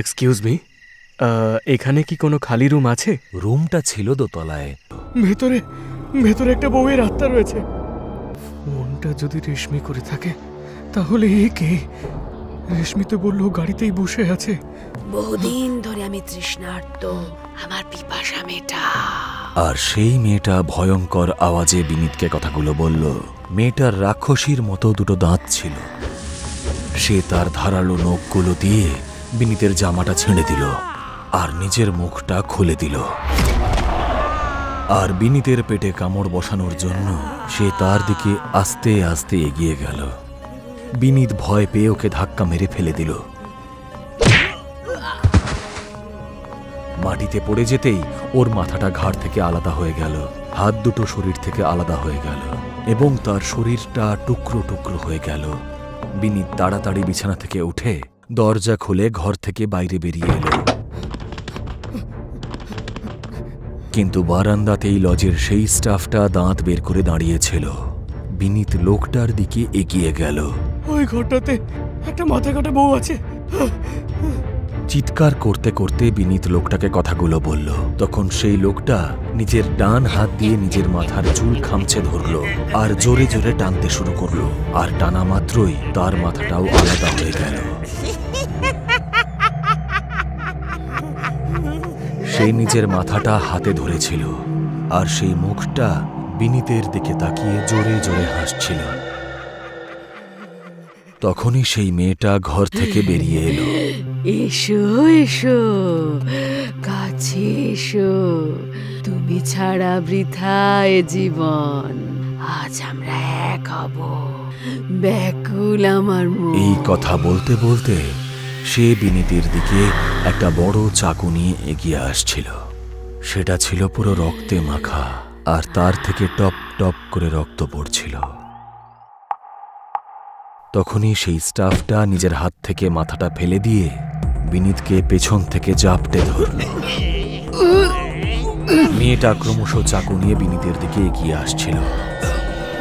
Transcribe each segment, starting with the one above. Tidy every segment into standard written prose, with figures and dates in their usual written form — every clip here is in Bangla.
एक्सक्यूज मी एखाने की कोनो खाली रूम आछे? रूमटा छिलो दोतलाय भेतरे भेतरे एकटा बउयेर आत्मा रयेछे फोनटा जोदि रेशमी करे थाके ताहले ए के रेशमी तो बोललो गाड़ीतेई बसे आछे बहुदिन धरे आमि तृष्णार्त आमार पिपासा मेटा और सेई मेटा भयंकर आवाजे बिनीत के कथागुलो बोल्लो मेटार राक्षसीर मतो दुटो दाँत छिलो से तार धारालो नोकगुलो दिए बिनीतेर जामाटा छिड़े दिल और निजेर मुखटा खुले दिल और बिनीतेर पेटे कामड़ बसानोर जन्नो से तार दिके आस्ते आस्ते एगिए गेल बिनीत भय पेये ओके धक्का मेरे फेले दिल माटीते पड़े जेतेई ओर माथाटा घाड़ थेके आलादा हो गेल हाथ दुटो शरीर थेके आलादा हो गेल एबं तार शरीरटा टुकरो टुकरो हो गेल बिनीत ताड़ाताड़ी बिछाना थेके उठे दरजा खुले घर थेके बाइरे बेरिये एलो किन्तु बारान्दातेई लजेर सेई स्टाफटा दाँत बेर करे दाड़िये छिलो बिनीत लोकटार दिके एगिये गेल ओई घरटाते एकटा माथा काटा बउ आछे चित्कार करते करते बिनीत लोकटाके कथागुलो बोल्लो तखन सेई लोकटा निजेर डान हाथ दिए निजेर माथार चूल खामचे धरलो आर जोरे जोरे टानते शुरू करलो आर टाना मात्रई तार माथाटाओ आलादा हये गेल सेई निजेर माथाटा हाथे धरेछिलो आर सेई मुखटा बिनीतेर दिके ताकिये जोरे जोरे हासछिलो तखनई सेई मेयेटा घर थेके बेरिये एलो एशो एशो काछे एशो तुमी छाड़ा वृथा ए जीवन आज आमरा एक हब बेकुल आमार मन एई कथा बोलते बोलते से बिनीतेर दिके एकटा बड़ो चाकू निये एगिये आसछिलो सेटा छिलो पुरो रक्ते माखा आर तार थेके टप टप करे रक्त पड़छिलो तखनी सेई स्टाफटा निजेर हाथ थेके माथाटा फेले दिए बिनीत के पेछन थेके जापटे धरल मेटा क्रमश चाकू निये बिनीतेर दिके एगिये आसछिल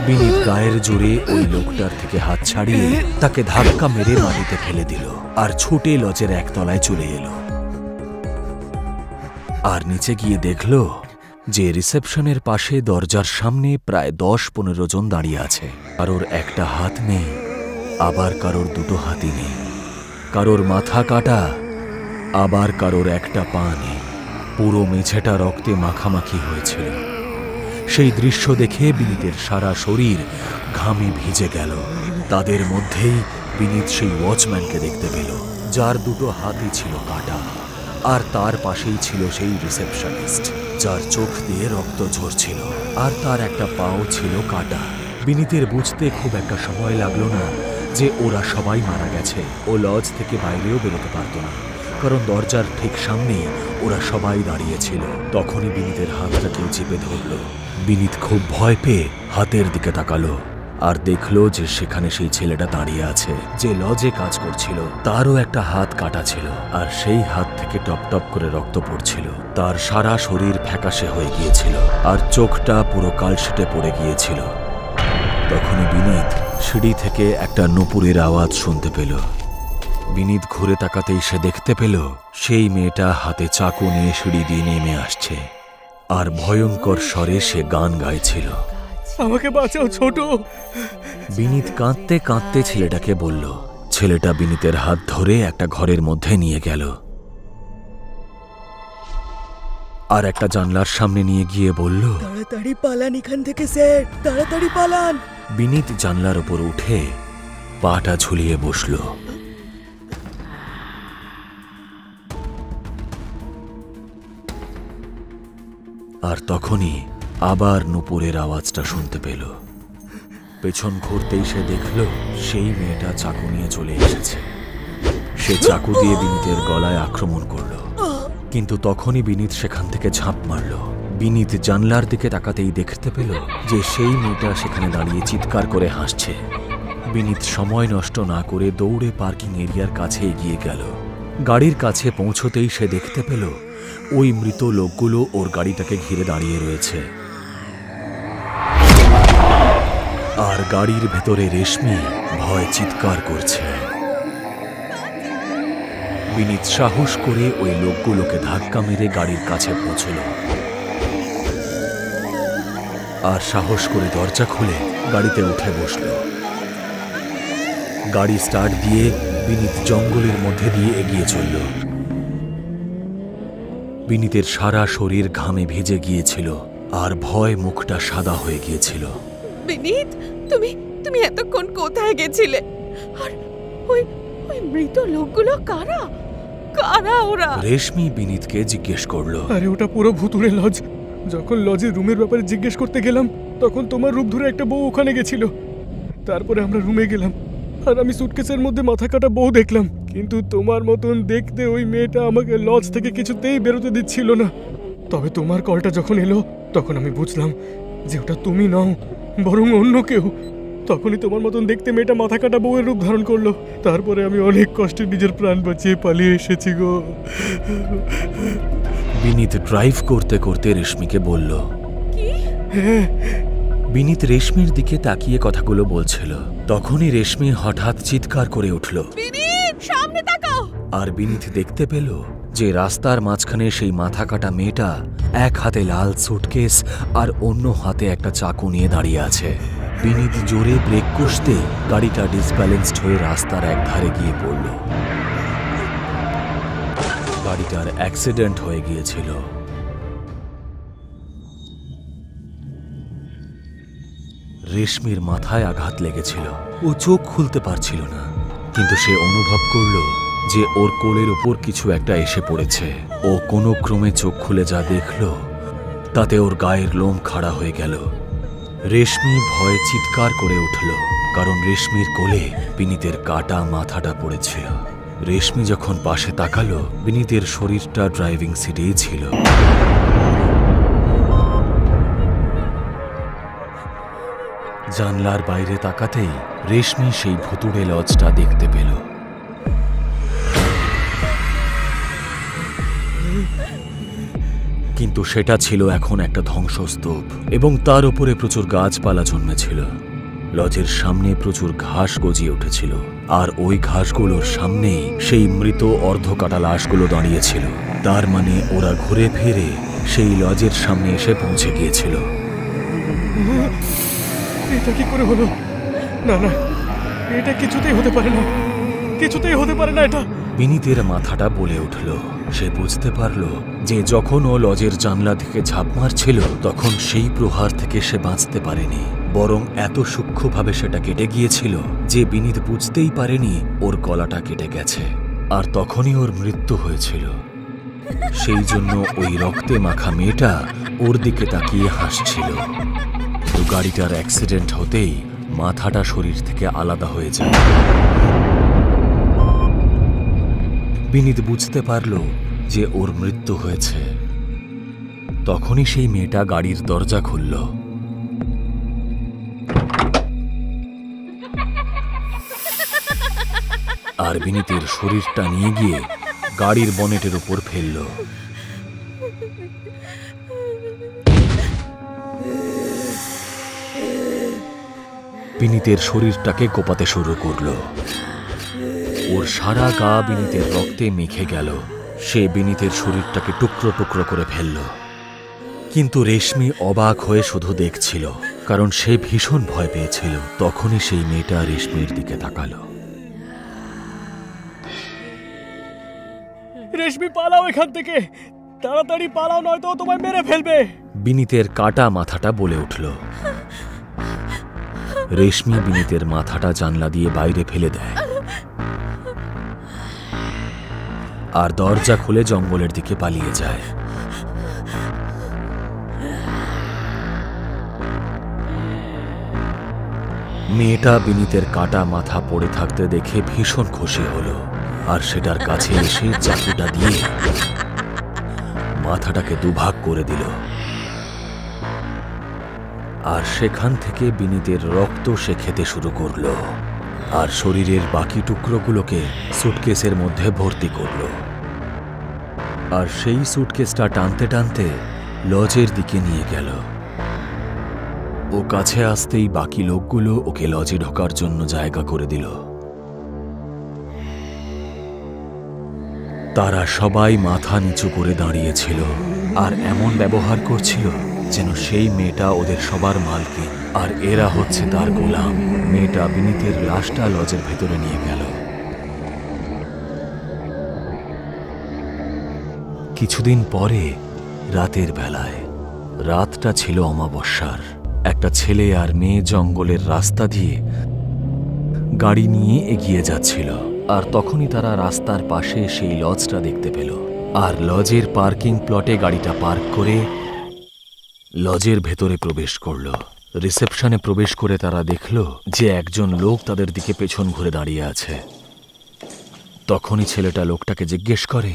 बिनीत गायेर जोरे ओई लोकटार थेके हाथ छाड़िए ताके धक्का मेरे माटिते फेले दिल और छुटे लजेर एक तलाय चले एलो और नीचे गिये देखलो जे रिसेपशनेर पाशे दरजार सामने प्राय 10-15 जन दाड़िये आछे और ओर एकटा हाथ नेई आबार कारोर दुटो हाथी नेई कारोर माथा काटा आबार कारोर एकटा पा नेई पुरो मेझेटा रक्ते माखामाखी हयेछिलो सेई दृश्य देखे बिनीतेर सारा शरीर घामे भिजे गेल तादेर मध्येई बिनीत सेई वॉचमैनके देखते पेल जार दुटो हाथी छिलो काटा आर तार पाशेई छिलो सेई रिसेपशनिस्ट जार चोख दिये रक्त झरछिलो आर तार एकटा पाओ छिलो काटा बिनीतेर बुझते खूब एकटा समय लागलो ना जे ओरा सबाई मारा गेछे ओ लज थेके बाइरेओ बेरोते पारतो ना कारण दरजार ठीक सामनेई ओरा सबाई दाड़िये छिलो तखनई बिनीतेर हाथटा केउ चेपे धरलो बिनीत खूब भय पेये हाथेर दिके ताकालो आर देखलो जे सेखाने सेई छेलेटा दाड़िये आछे जे लजे काज करछिलो तारও एकटा हाथ काटा छिलो आर सेई हाथ थेके टप टप करे रक्त पड़छिलो तार सारा शरीर फैकाशे हये गियेछिलो आर चोखटा पुरो कालशेटे पड़े गियेछिलो तखनी बिनीत सीढ़ी थेके एकटा नुपुरेर आवाज सुनते पेल बिनीत घुरे ताकातेई से देखते पेल सेई मेटा हाथे चाकू निये सीढ़ी दिये नेमे आसछे आर भयंकर स्वरे से गान गाइछिलो आमाके बाँचाओ छोटो बिनीत कांदते कांदते छेलेटाके बोलल छेलेटा बिनीतेर हाथ धरे एकटा घरेर मध्धे निये गेल और एकटा जानलार सामने निये गिये बोलल ताड़ाताड़ी पालान एखान थेके सर ताड़ाताड़ी पालान बिनीत जानलार ऊपर उठे पाटा झुलिए बसल और तखनी आबार नुपुरेर आवाज़टा सुनते पेल पेछन घुरतेई से देखल सेई मेयेटा चाकू निये चले एसेछे से चाकू दिये बिनीतेर गलाय आक्रमण करल किन्तु तखनी बिनीत सेखान थेके झाँप मारल बिनीत जानलार दिके ताकातेई देखते पेल जे सेई मेटा सेखाने दाड़िये चित्कार करे हासछे बिनीत समय नष्ट ना करे दौड़े पार्किंग एरियार काछे एगिये गेल गाड़ीर काछे पौंछतेई से देखते पेल ओई मृत लोकगुलो ओर गाड़ीटाके घिरे दाड़िये रयेछे आर गाड़ीर भेतरे रेशमी भय चित्कार करछे। विनीत साहस करे ओई लोकगुलोके धक्का मेरे गाड़ीर काछे पहुंछलो आर साहस करे दरजा खुले गाड़ीते उठे बसलो। गाड़ी स्टार्ट दिए विनीत जंगलेर मध्य दिए एगिए चललो। विनीतेर सारा शरीर घामे भिजे गिएछिलो आर भय मुखटा सादा हये गिएछिलो। विनीत तुमी तुमी एतक्षण कोथाय गेছিলে आर ओई ওই মৃত লোকগুলো কারা কারা ওরা? রেশমি বিনীতকে জিজ্ঞেস করলো। আরে ওটা পুরো ভুতুড়ে লজ। যখন লজের রুমের ব্যাপারে জিজ্ঞেস করতে গেলাম তখন তোমার রূপ ধরে একটা বউ ওখানে গিয়েছিল। তারপরে আমরা রুমে গেলাম আর আমি সুটকেসের মধ্যে মাথা কাটা বউ দেখলাম, কিন্তু তোমার মতন দেখতে ওই মেয়েটা আমাকে লজ থেকে কিছুতেই বেরোতে দিচ্ছিল না। তবে তোমার কলটা যখন এলো তখন আমি বুঝলাম যে ওটা তুমি নও বরং অন্য কেউ। তখনই তোমার মতন দেখতে মেয়েটা মাথা কাটা বউয়ের রূপ ধারণ করলো। তারপরে আমি অনেক কষ্টে নিজের প্রাণ বাঁচিয়ে পালিয়ে এসেছি গো। বিনীত ড্রাইভ করতে করতে রেশমিকে বলল। কি? হ্যাঁ। বিনীত রেশমির দিকে তাকিয়ে কথাগুলো বলছিল। তখনই রেশমি হঠাৎ চিৎকার করে উঠল, বিনীত সামনে তাকাও। আর বিনীত দেখতে পেল যে রাস্তার মাঝখানে সেই মাথা কাটা মেয়েটা এক হাতে লাল সুটকেস আর অন্য হাতে একটা চাকু নিয়ে দাঁড়িয়ে আছে। বিনীত জোরে ব্রেক কষতে গাড়িটা ডিসব্যালেন্সড হয়ে রাস্তার এক ধারে গিয়ে পড়ল। গাড়িটার অ্যাক্সিডেন্ট হয়ে গিয়েছিল। রেশমির মাথায় আঘাত লেগেছিল। ও চোখ খুলতে পারছিল না, কিন্তু সে অনুভব করল যে ওর কোলের ওপর কিছু একটা এসে পড়েছে। ও কোনো ক্রমে চোখ খুলে যা দেখল তাতে ওর গায়ের লোম খাড়া হয়ে গেল। রেশমি ভয়ে চিৎকার করে উঠল, কারণ রেশমির কোলে বিনীতের কাটা মাথাটা পড়েছিল। রেশমি যখন পাশে তাকালো বিনীতের শরীরটা ড্রাইভিং সিটেই ছিল। জানলার বাইরে তাকাতেই রেশমি সেই ভুতুড়ে লজটা দেখতে পেল। কিন্তু সেটা ছিল এখন একটা ধ্বংসস্তূপ এবং তার উপরে প্রচুর গাছপালা জন্মেছিল। লজের সামনে প্রচুর ঘাস গজিয়ে উঠেছিল আর ওই ঘাসগুলোর সামনেই সেই মৃত অর্ধকাটা লাশগুলো দাঁড়িয়েছিল। তার মানে ওরা ঘুরে ফিরে সেই লজের সামনে এসে পৌঁছে গিয়েছিল। এটা কি করে হলো? না না, এটা কিছুতেই হতে পারে না, কিছুতেই হতে পারে না। এটা বিনীতের মাথাটা বলে উঠল। সে বুঝতে পারল যে যখন ও লজের জানলা থেকে ঝাঁপ মারছিল তখন সেই প্রহার থেকে সে বাঁচতে পারেনি, বরং এত সূক্ষ্মভাবে সেটা কেটে গিয়েছিল যে বিনীত বুঝতেই পারেনি ওর গলাটা কেটে গেছে আর তখনই ওর মৃত্যু হয়েছিল। সেই জন্য ওই রক্তে মাখা মেয়েটা ওর দিকে তাকিয়ে হাসছিল। তো গাড়িটার অ্যাক্সিডেন্ট হতেই মাথাটা শরীর থেকে আলাদা হয়ে যায়। বিনীত বুঝতে পারল যে ওর মৃত্যু হয়েছে। তখনই সেই মেয়েটা গাড়ির দরজা খুলল। আর বিনীতের শরীরটা নিয়ে গিয়ে গাড়ির বনেটের উপর ফেলল। বিনীতের শরীরটাকে কোপাতে শুরু করলো। ওর সারা গা বিনীতের রক্তে মেখে গেল। সে বিনীতের শরীরটাকে টুকরো টুকরো করে ফেলল। কিন্তু রেশমি অবাক হয়ে শুধু দেখছিল, কারণ সে ভীষণ ভয় পেয়েছিল। তখনই সেই মেয়েটা রেশমির দিকে তাকালো। রেশমি, পালাও এখান থেকে, তাড়াতাড়ি পালাও, নয়তো তোমায় মেরে ফেলবে। বিনীতের কাটা মাথাটা বলে উঠল। রেশমি বিনীতের মাথাটা জানলা দিয়ে বাইরে ফেলে দেয় আর দরজা খুলে জঙ্গলের দিকে পালিয়ে যায়। মেয়েটা বিনীতের কাটা মাথা পড়ে থাকতে দেখে ভীষণ খুশি হলো আর সেটার কাছে এসে চাকুটা দিয়ে মাথাটাকে দুভাগ করে দিল আর সেখান থেকে বিনীতের রক্ত সে খেতে শুরু করলো আর শরীরের বাকি টুকরোগুলোকে সুটকেসের মধ্যে ভর্তি করল। আর সেই সুটকেসটা টানতে টানতে লজের দিকে নিয়ে গেল। ও কাছে আসতেই বাকি লোকগুলো ওকে লজে ঢোকার জন্য জায়গা করে দিল। তারা সবাই মাথা নিচু করে দাঁড়িয়েছিল আর এমন ব্যবহার করছিল যেন সেই মেয়েটা ওদের সবার মালকিন আর এরা হচ্ছে তার গোলাম। মেয়েটা বিনীতের লাশটা লজের ভেতরে নিয়ে গেল। কিছুদিন পরে রাতের বেলায়, রাতটা ছিল অমাবস্যার, একটা ছেলে আর মেয়ে জঙ্গলের রাস্তা দিয়ে গাড়ি নিয়ে এগিয়ে যাচ্ছিল আর তখনই তারা রাস্তার পাশে সেই লজটা দেখতে পেল আর লজের পার্কিং প্লটে গাড়িটা পার্ক করে লজের ভেতরে প্রবেশ করল। রিসেপশনে প্রবেশ করে তারা দেখল যে একজন লোক তাদের দিকে পেছন ঘুরে দাঁড়িয়ে আছে। তখনই ছেলেটা লোকটাকে জিজ্ঞেস করে,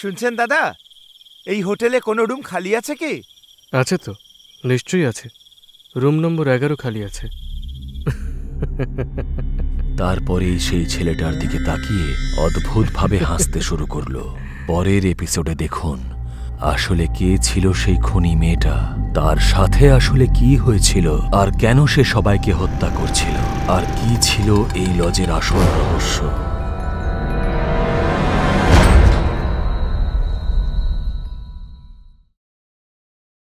শুনছেন দাদা, এই হোটেলে কোনো রুম খালি আছে কি? আছে তো, নিশ্চয়ই আছে, রুম নম্বর 11 খালি আছে। তারপরে সেই ছেলেটার দিকে তাকিয়ে অদ্ভুতভাবে হাসতে শুরু করলো। পরের এপিসোডে দেখুন আসলে কে ছিল সেই খুনি মেয়েটা, তার সাথে আসলে কি হয়েছিল আর কেন সে সবাইকে হত্যা করছিল আর কি ছিল এই লজের আসল রহস্য।